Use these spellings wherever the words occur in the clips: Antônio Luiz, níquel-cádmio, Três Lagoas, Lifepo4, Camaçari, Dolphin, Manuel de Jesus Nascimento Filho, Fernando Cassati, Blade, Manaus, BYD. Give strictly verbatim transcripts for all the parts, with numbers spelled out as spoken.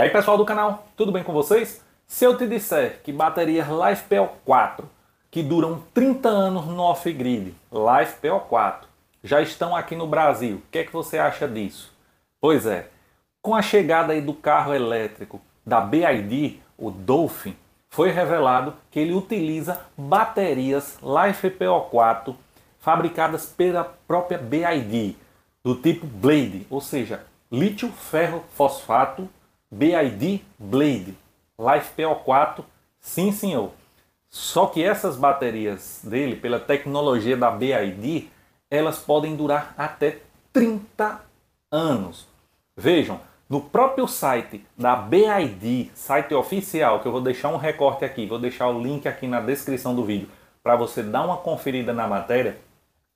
E aí, pessoal do canal, tudo bem com vocês? Se eu te disser que baterias LiFePO quatro, que duram trinta anos no off-grid, LiFePO quatro, já estão aqui no Brasil, o que é que você acha disso? Pois é, com a chegada aí do carro elétrico da B Y D, o Dolphin, foi revelado que ele utiliza baterias LiFePO quatro fabricadas pela própria B Y D, do tipo Blade, ou seja, lítio, ferro, fosfato, B Y D, Blade, LiFePO quatro, sim senhor. Só que essas baterias dele, pela tecnologia da B Y D, elas podem durar até trinta anos. Vejam, no próprio site da B Y D, site oficial, que eu vou deixar um recorte aqui, vou deixar o link aqui na descrição do vídeo, para você dar uma conferida na matéria,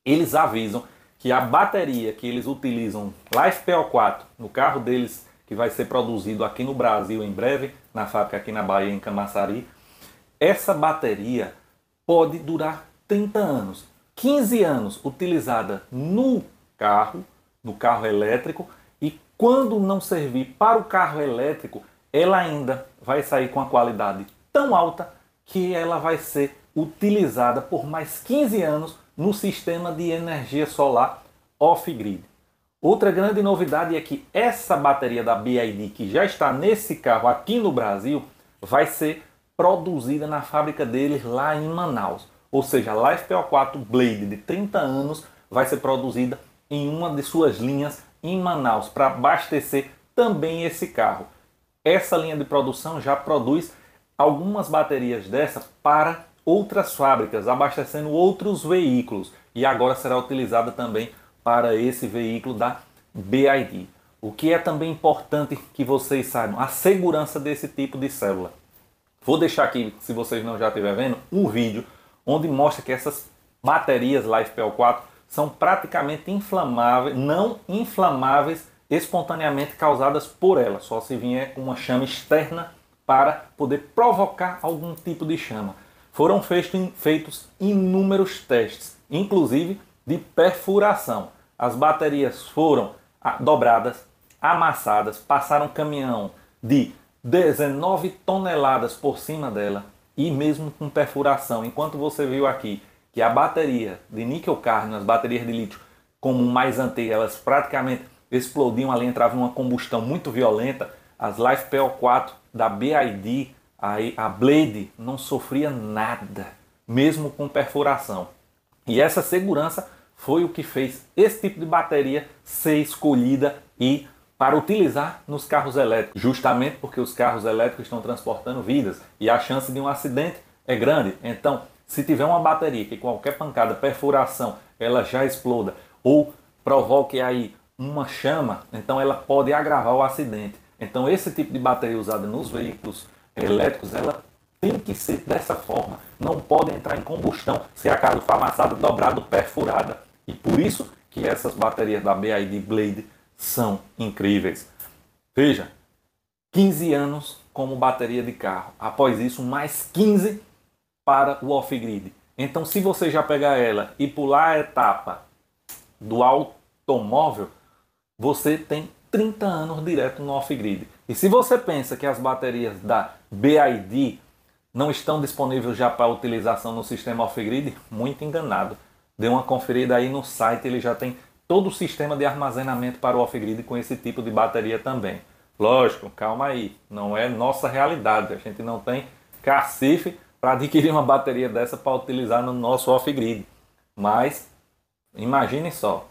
eles avisam que a bateria que eles utilizam, LiFePO quatro, no carro deles, que vai ser produzido aqui no Brasil em breve, na fábrica aqui na Bahia, em Camaçari, essa bateria pode durar trinta anos. quinze anos utilizada no carro, no carro elétrico, e quando não servir para o carro elétrico, ela ainda vai sair com a qualidade tão alta que ela vai ser utilizada por mais quinze anos no sistema de energia solar off-grid. Outra grande novidade é que essa bateria da B Y D, que já está nesse carro aqui no Brasil, vai ser produzida na fábrica deles lá em Manaus. Ou seja, a LiFePO quatro Blade de trinta anos vai ser produzida em uma de suas linhas em Manaus, para abastecer também esse carro. Essa linha de produção já produz algumas baterias dessas para outras fábricas, abastecendo outros veículos. E agora será utilizada também para esse veículo da B Y D. O que é também importante que vocês saibam, a segurança desse tipo de célula. Vou deixar aqui, se vocês não já estiverem vendo, um vídeo onde mostra que essas baterias LiFePO quatro são praticamente inflamáveis, não inflamáveis espontaneamente causadas por ela, só se vier com uma chama externa para poder provocar algum tipo de chama. Foram feitos inúmeros testes, inclusive de perfuração. As baterias foram dobradas, amassadas, passaram um caminhão de dezenove toneladas por cima dela e mesmo com perfuração. Enquanto você viu aqui que a bateria de níquel-cádmio, as baterias de lítio, como mais antigas, elas praticamente explodiam ali, entravam numa combustão muito violenta, as LiFePO quatro da B Y D, a Blade, não sofria nada, mesmo com perfuração. E essa segurança foi o que fez esse tipo de bateria ser escolhida e para utilizar nos carros elétricos, justamente porque os carros elétricos estão transportando vidas e a chance de um acidente é grande. Então, se tiver uma bateria que qualquer pancada, perfuração, ela já exploda ou provoque aí uma chama, então ela pode agravar o acidente. Então, esse tipo de bateria usada nos veículos elétricos, ela tem que ser dessa forma, não pode entrar em combustão, se acaso for amassada, dobrada, perfurada. E por isso que essas baterias da B Y D Blade são incríveis. Veja, quinze anos como bateria de carro, após isso mais quinze para o off-grid. Então, se você já pegar ela e pular a etapa do automóvel, você tem trinta anos direto no off-grid. E se você pensa que as baterias da B Y D não estão disponíveis já para utilização no sistema off-grid, muito enganado. Dê uma conferida aí no site, ele já tem todo o sistema de armazenamento para o off-grid com esse tipo de bateria também. Lógico, calma aí, não é nossa realidade, a gente não tem cacife para adquirir uma bateria dessa para utilizar no nosso off-grid. Mas, imagine só,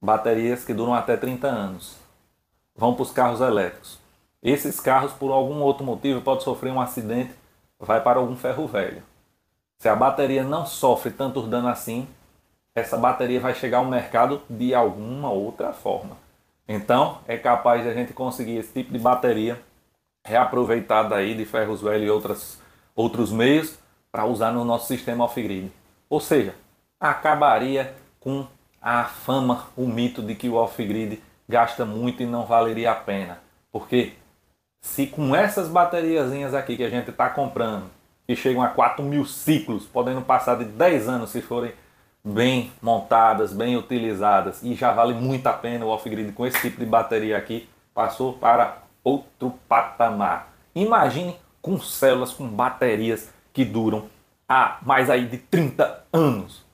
baterias que duram até trinta anos, vão para os carros elétricos. Esses carros, por algum outro motivo, podem sofrer um acidente, vai para algum ferro velho. Se a bateria não sofre tantos danos assim, essa bateria vai chegar ao mercado de alguma outra forma. Então, é capaz de a gente conseguir esse tipo de bateria reaproveitada aí de ferros velhos e outras, outros meios para usar no nosso sistema off-grid. Ou seja, acabaria com a fama, o mito de que o off-grid gasta muito e não valeria a pena. Porque se com essas bateriazinhas aqui que a gente está comprando, que chegam a quatro mil ciclos, podendo passar de dez anos se forem bem montadas, bem utilizadas, e já vale muito a pena o off-grid com esse tipo de bateria aqui, passou para outro patamar. Imagine com células, com baterias que duram há mais aí de trinta anos.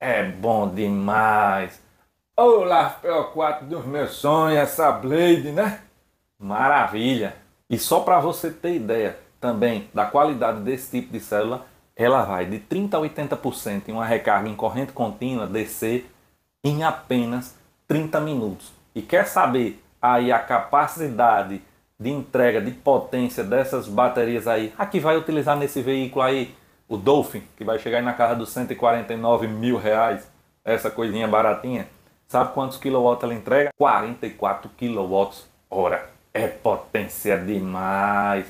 É bom demais. O LiFePO quatro dos meus sonhos, essa Blade, né? Maravilha! E só para você ter ideia também da qualidade desse tipo de célula, ela vai de trinta por cento a oitenta por cento em uma recarga em corrente contínua D C em apenas trinta minutos. E quer saber aí a capacidade de entrega de potência dessas baterias aí? Aqui vai utilizar nesse veículo aí, o Dolphin, que vai chegar aí na casa dos cento e quarenta e nove mil reais. Essa coisinha baratinha. Sabe quantos quilowatts ela entrega? quarenta e quatro quilowatts hora. É potência demais.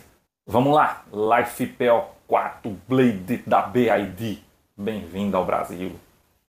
Vamos lá, LiFePO quatro Blade da B Y D. Bem-vindo ao Brasil.